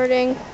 recording.